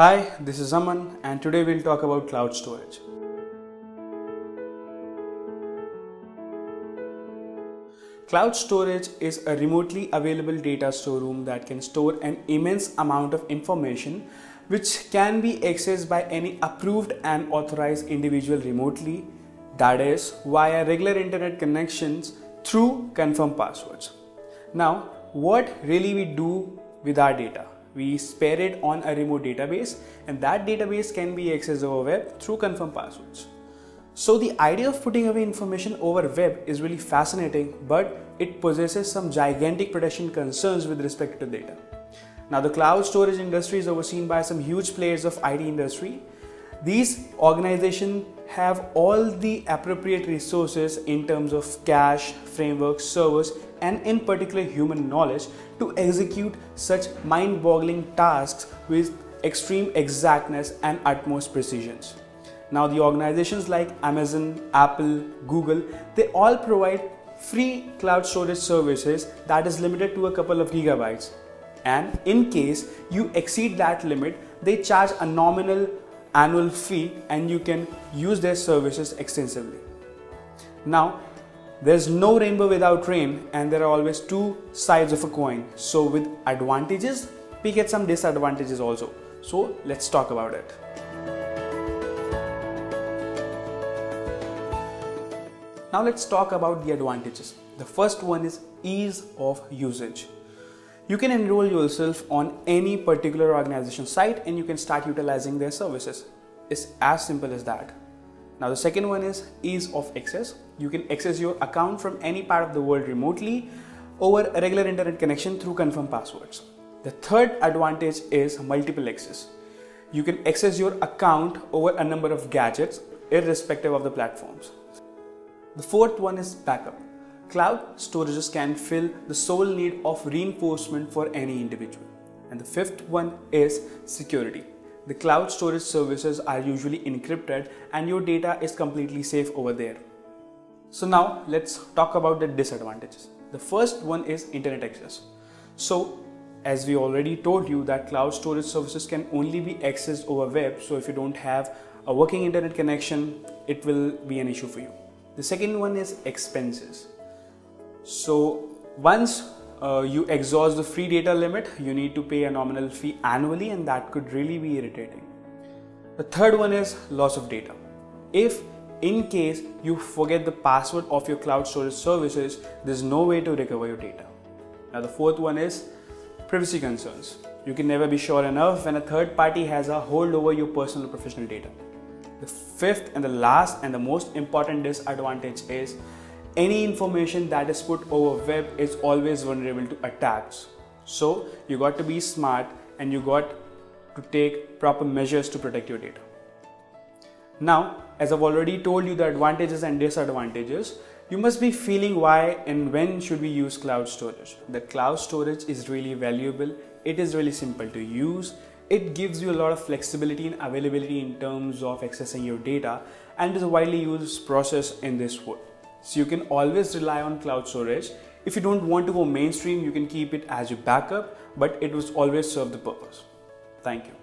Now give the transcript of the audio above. Hi, this is Aman and today we'll talk about cloud storage. Cloud storage is a remotely available data storeroom that can store an immense amount of information which can be accessed by any approved and authorized individual remotely, that is, via regular internet connections through confirmed passwords. Now, what really we do with our data? We spare it on a remote database, and that database can be accessed over web through confirmed passwords. So the idea of putting away information over web is really fascinating, but it possesses some gigantic protection concerns with respect to data. Now the cloud storage industry is overseen by some huge players of IT industry. These organizations have all the appropriate resources in terms of cache, frameworks, servers, and in particular human knowledge to execute such mind-boggling tasks with extreme exactness and utmost precision. Now the organizations like Amazon, Apple, Google, they all provide free cloud storage services that is limited to a couple of gigabytes. And in case you exceed that limit, they charge a nominal annual fee and you can use their services extensively. Now, there's no rainbow without rain, and there are always two sides of a coin. So with advantages, we get some disadvantages also. So let's talk about it. Now let's talk about the advantages. The first one is ease of usage. You can enroll yourself on any particular organization site and you can start utilizing their services. It's as simple as that. Now the second one is ease of access. You can access your account from any part of the world remotely over a regular internet connection through confirmed passwords. The third advantage is multiple access. You can access your account over a number of gadgets irrespective of the platforms. The fourth one is backup. Cloud storages can fill the sole need of reinforcement for any individual. And the fifth one is security. The cloud storage services are usually encrypted and your data is completely safe over there. So now let's talk about the disadvantages. The first one is internet access. So as we already told you that cloud storage services can only be accessed over web. So if you don't have a working internet connection, it will be an issue for you. The second one is expenses. So once you exhaust the free data limit, you need to pay a nominal fee annually, and that could really be irritating. The third one is loss of data. If in case you forget the password of your cloud storage services, there's no way to recover your data. Now the fourth one is privacy concerns. You can never be sure enough when a third party has a hold over your personal and professional data. The fifth and the last and the most important disadvantage is any information that is put over web is always vulnerable to attacks. So you got to be smart and you got to take proper measures to protect your data. Now, as I've already told you the advantages and disadvantages, you must be feeling why and when should we use cloud storage. The cloud storage is really valuable. It is really simple to use. It gives you a lot of flexibility and availability in terms of accessing your data, and is a widely used process in this world. So you can always rely on cloud storage. If you don't want to go mainstream, you can keep it as your backup, but it will always serve the purpose. Thank you.